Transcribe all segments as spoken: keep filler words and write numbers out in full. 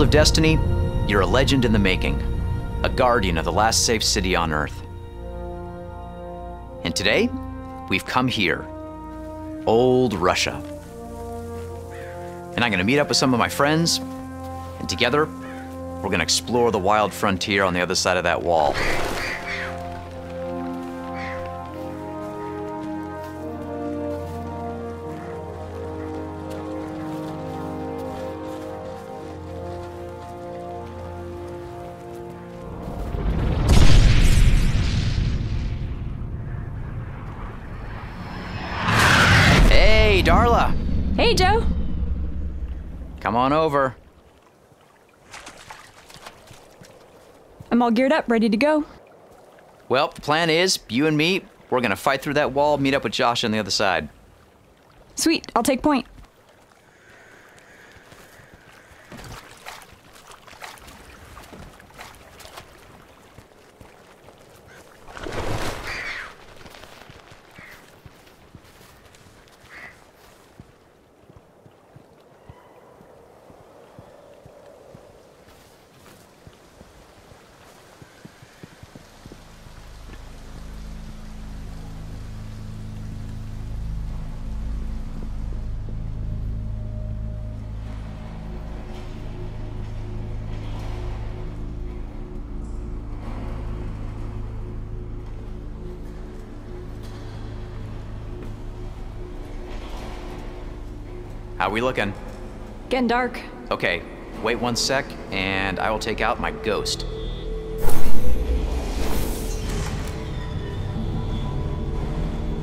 world of Destiny, you're a legend in the making, a guardian of the last safe city on Earth. And today, we've come here, old Russia. And I'm gonna meet up with some of my friends, and together, we're gonna explore the wild frontier on the other side of that wall. Hey, Joe. Come on over. I'm all geared up, ready to go. Well, the plan is, you and me, we're gonna fight through that wall, meet up with Josh on the other side. Sweet, I'll take point. How we looking? Getting dark. Okay, wait one sec, and I will take out my ghost.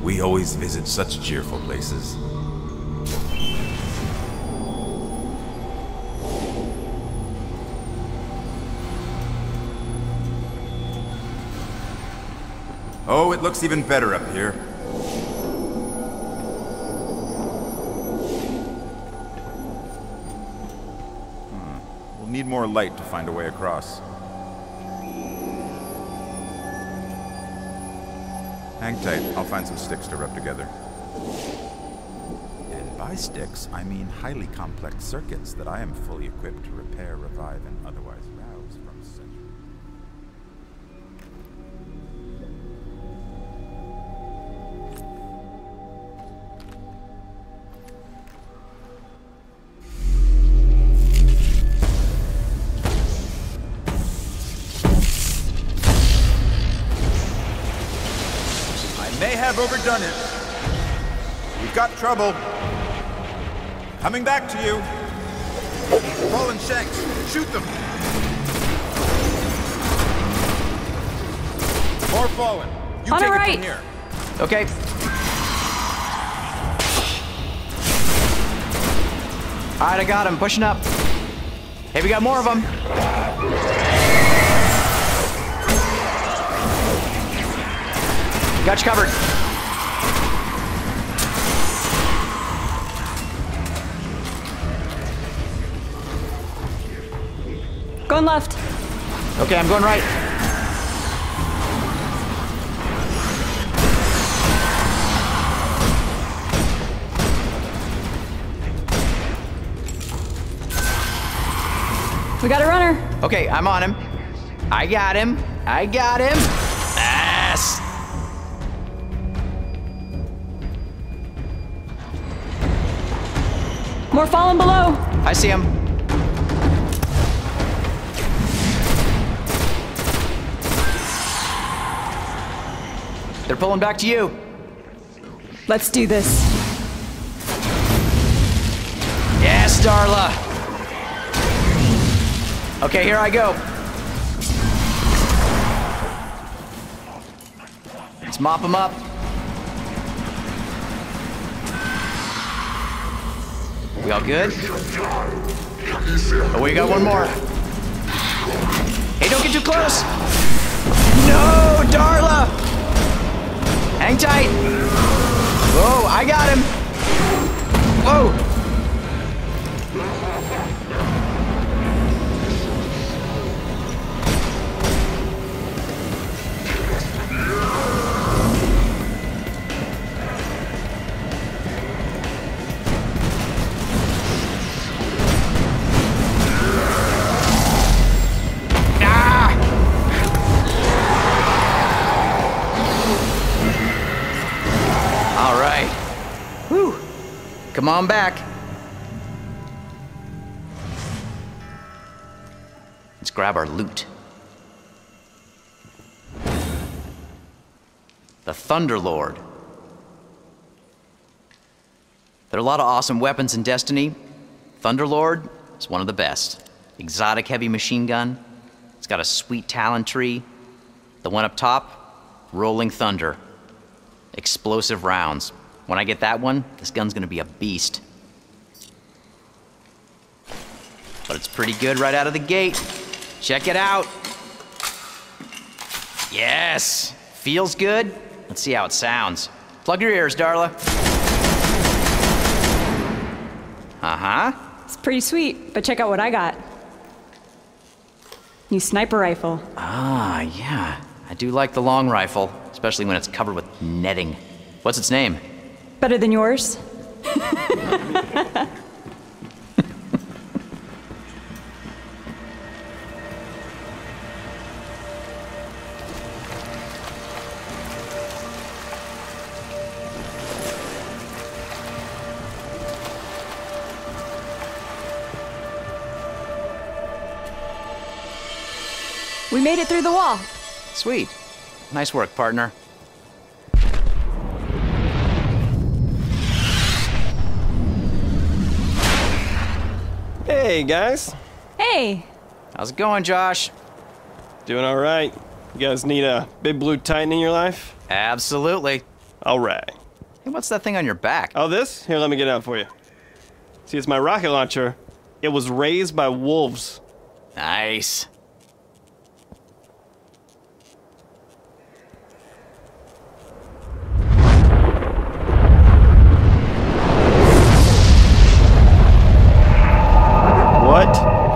We always visit such cheerful places. Oh, it looks even better up here. Need more light to find a way across. Hang tight, I'll find some sticks to rub together. And by sticks, I mean highly complex circuits that I am fully equipped to repair, revive, and otherwise rouse from centuries. Overdone it. We've got trouble. Coming back to you. Fallen Shanks, shoot them. More Fallen. You On take right. it from here. Okay. All right, I got him. Pushing up. Hey, we got more of them. Got you covered. Going left. Okay, I'm going right. We got a runner. Okay, I'm on him. I got him. I got him. Ass. More falling below. I see him. They're pulling back to you. Let's do this. Yes, Darla. Okay, here I go. Let's mop them up. We all good? Oh, we got one more. Hey, don't get too close. No, Darla. Hang tight! Whoa, I got him! Whoa! Whew. Come on back. Let's grab our loot. The Thunderlord. There are a lot of awesome weapons in Destiny. Thunderlord is one of the best. Exotic heavy machine gun. It's got a sweet talon tree. The one up top, Rolling Thunder. Explosive rounds. When I get that one, this gun's gonna be a beast. But it's pretty good right out of the gate. Check it out. Yes, feels good. Let's see how it sounds. Plug your ears, Darla. Uh-huh. It's pretty sweet, but check out what I got. New sniper rifle. Ah, yeah. I do like the long rifle, especially when it's covered with netting. What's its name? Better than yours. We made it through the wall. Sweet. Nice work, partner. Hey, guys. Hey. How's it going, Josh? Doing all right. You guys need a big blue Titan in your life? Absolutely. All right. Hey, what's that thing on your back? Oh, this? Here, let me get it out for you. See, it's my rocket launcher. It was raised by wolves. Nice.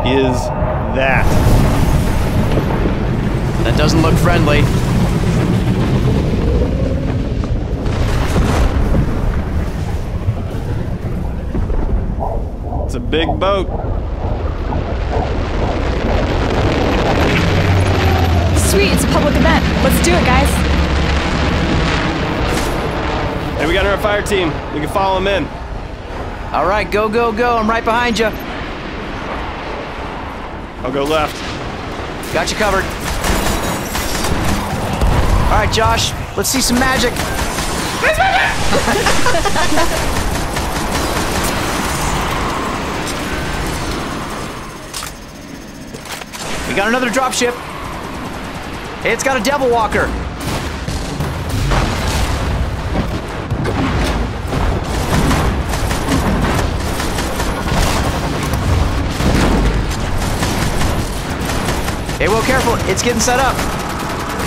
Is that? That doesn't look friendly. It's a big boat. Sweet, it's a public event. Let's do it, guys. Hey, we got our fire team. We can follow them in. All right, go, go, go. I'm right behind you. I'll go left. Got you covered. All right, Josh, let's see some magic. We got another dropship. It's got a Devil Walker. Hey, well, careful. It's getting set up.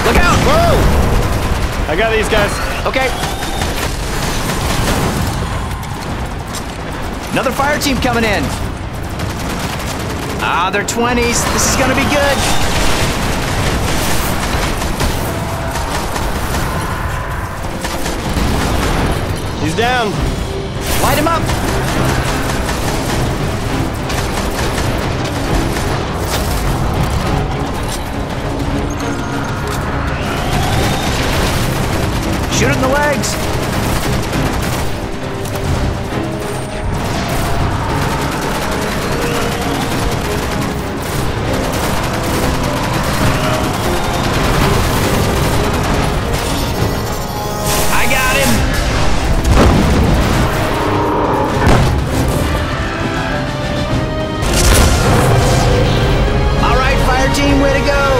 Look out! Whoa! I got these guys. Okay. Another fire team coming in. Ah, they're twenties. This is gonna be good. He's down. Light him up. Shoot it in the legs! I got him! All right, fire team, way to go!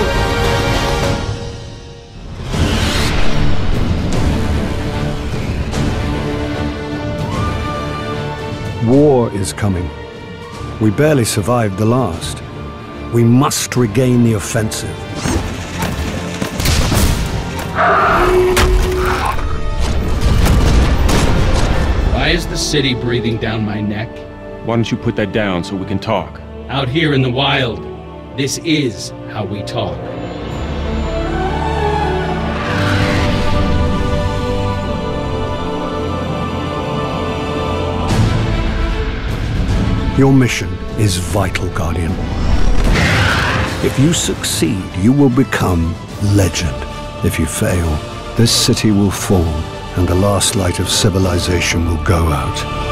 War is coming. We barely survived the last. We must regain the offensive. Why is the city breathing down my neck? Why don't you put that down so we can talk? Out here in the wild, this is how we talk. Your mission is vital, Guardian. If you succeed, you will become legend. If you fail, this city will fall, and the last light of civilization will go out.